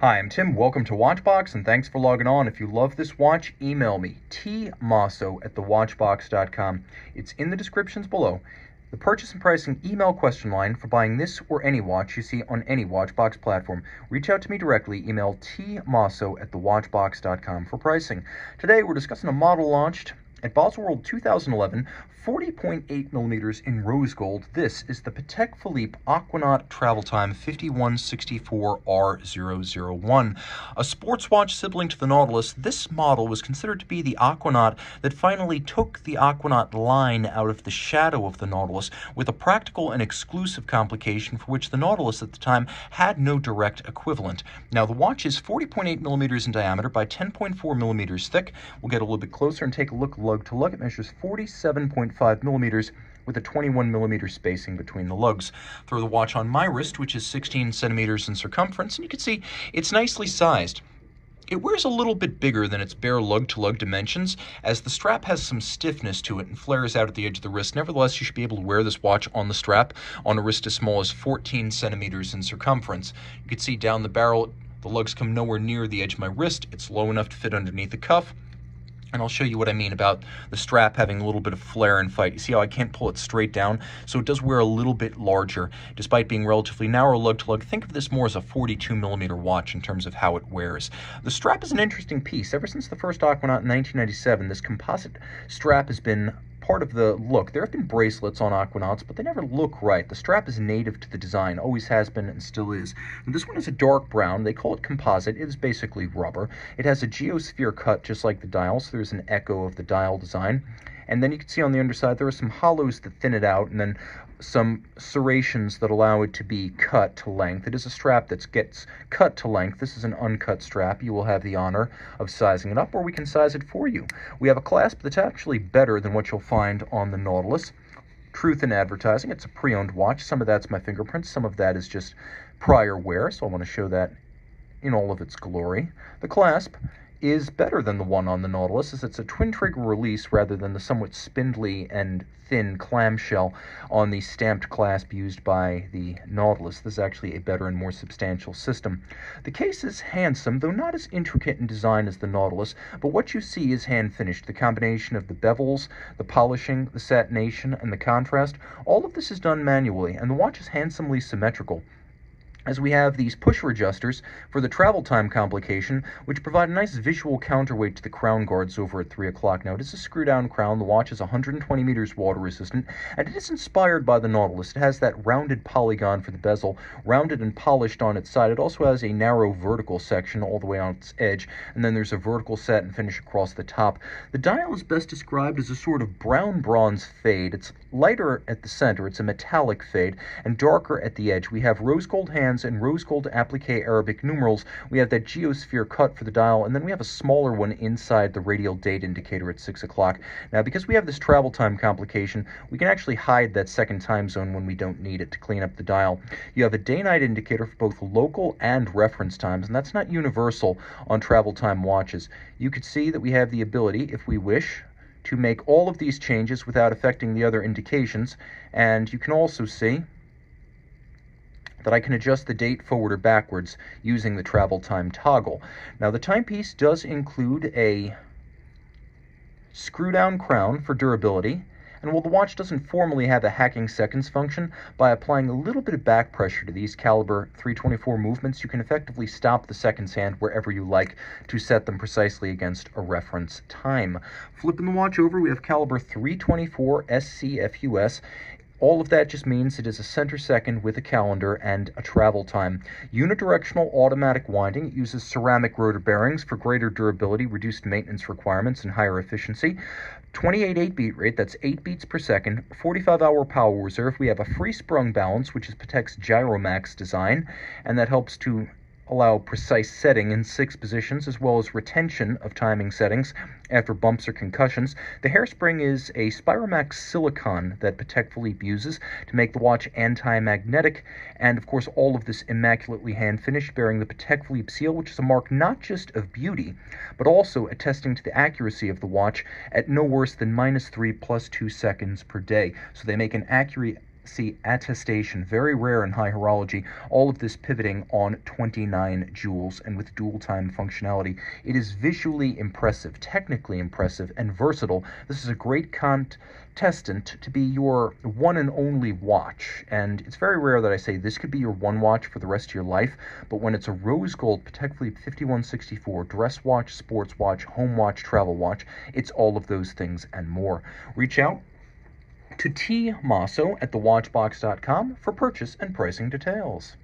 Hi, I'm Tim, welcome to Watchbox, and thanks for logging on. If you love this watch, email me, tmasso@thewatchbox.com. It's in the descriptions below. The purchase and pricing email question line for buying this or any watch you see on any Watchbox platform. Reach out to me directly, email tmasso@thewatchbox.com for pricing. Today, we're discussing a model launched at Baselworld 2011, 40.8 millimeters in rose gold. This is the Patek Philippe Aquanaut Travel Time 5164R001. A sports watch sibling to the Nautilus, this model was considered to be the Aquanaut that finally took the Aquanaut line out of the shadow of the Nautilus, with a practical and exclusive complication for which the Nautilus at the time had no direct equivalent. Now, the watch is 40.8 millimeters in diameter by 10.4 millimeters thick. We'll get a little bit closer and take a look lug to lug. It measures 47.5 millimeters with a 21 millimeter spacing between the lugs. Throw the watch on my wrist, which is 16 centimeters in circumference, and you can see it's nicely sized. It wears a little bit bigger than its bare lug-to-lug dimensions, as the strap has some stiffness to it and flares out at the edge of the wrist. Nevertheless, you should be able to wear this watch on the strap on a wrist as small as 14 centimeters in circumference. You can see down the barrel, the lugs come nowhere near the edge of my wrist. It's low enough to fit underneath the cuff. And I'll show you what I mean about the strap having a little bit of flare and fight. You see how I can't pull it straight down, so it does wear a little bit larger. Despite being relatively narrow lug to lug, think of this more as a 42 millimeter watch in terms of how it wears. The strap is an interesting piece. Ever since the first Aquanaut in 1997, this composite strap has been part of the look. There have been bracelets on Aquanauts, but they never look right. The strap is native to the design, always has been and still is. And this one is a dark brown. They call it composite. It is basically rubber. It has a geosphere cut just like the dial, so there's an echo of the dial design. And then you can see on the underside there are some hollows that thin it out, and then some serrations that allow it to be cut to length. It is a strap that gets cut to length. This is an uncut strap. You will have the honor of sizing it up, or we can size it for you. We have a clasp that's actually better than what you'll find on the Nautilus. Truth in advertising, it's a pre-owned watch. Some of that's my fingerprints, some of that is just prior wear, so I want to show that in all of its glory. The clasp is better than the one on the Nautilus, as it's a twin trigger release rather than the somewhat spindly and thin clamshell on the stamped clasp used by the Nautilus. This is actually a better and more substantial system. The case is handsome, though not as intricate in design as the Nautilus, but what you see is hand finished. The combination of the bevels, the polishing, the satination, and the contrast, all of this is done manually, and the watch is handsomely symmetrical, as we have these pusher adjusters for the travel time complication, which provide a nice visual counterweight to the crown guards over at 3 o'clock. Now, it is a screw-down crown. The watch is 120 meters water-resistant, and it is inspired by the Nautilus. It has that rounded polygon for the bezel, rounded and polished on its side. It also has a narrow vertical section all the way on its edge, and then there's a vertical satin finish across the top. The dial is best described as a sort of brown bronze fade. It's lighter at the center. It's a metallic fade, and darker at the edge. We have rose-gold hands and rose gold applique Arabic numerals. We have that geosphere cut for the dial, and then we have a smaller one inside the radial date indicator at 6 o'clock. Now, because we have this travel time complication, we can actually hide that second time zone when we don't need it to clean up the dial. You have a day-night indicator for both local and reference times, and that's not universal on travel time watches. You could see that we have the ability, if we wish, to make all of these changes without affecting the other indications, and you can also see that I can adjust the date forward or backwards using the travel time toggle. Now, the timepiece does include a screw-down crown for durability, and while the watch doesn't formally have a hacking seconds function, by applying a little bit of back pressure to these caliber 324 movements, you can effectively stop the seconds hand wherever you like to set them precisely against a reference time. Flipping the watch over, we have caliber 324 SCFUS. All of that just means it is a center second with a calendar and a travel time. Unidirectional automatic winding. It uses ceramic rotor bearings for greater durability, reduced maintenance requirements, and higher efficiency. 28 8-beat rate, that's 8 beats per second, 45-hour power reserve. We have a free-sprung balance, which is Patek's gyromax design, and that helps to allow precise setting in 6 positions, as well as retention of timing settings after bumps or concussions. The hairspring is a Spiromax silicon that Patek Philippe uses to make the watch anti-magnetic, and of course all of this immaculately hand-finished, bearing the Patek Philippe seal, which is a mark not just of beauty, but also attesting to the accuracy of the watch at no worse than -3 + 2 seconds per day. So they make an accurate see attestation, very rare in high horology, all of this pivoting on 29 joules and with dual time functionality. It is visually impressive, technically impressive, and versatile. This is a great contestant to be your one and only watch, and it's very rare that I say this could be your one watch for the rest of your life, but when it's a rose gold Patek Philippe 5164 dress watch, sports watch, home watch, travel watch, it's all of those things and more. Reach out to T. Masso at thewatchbox.com for purchase and pricing details.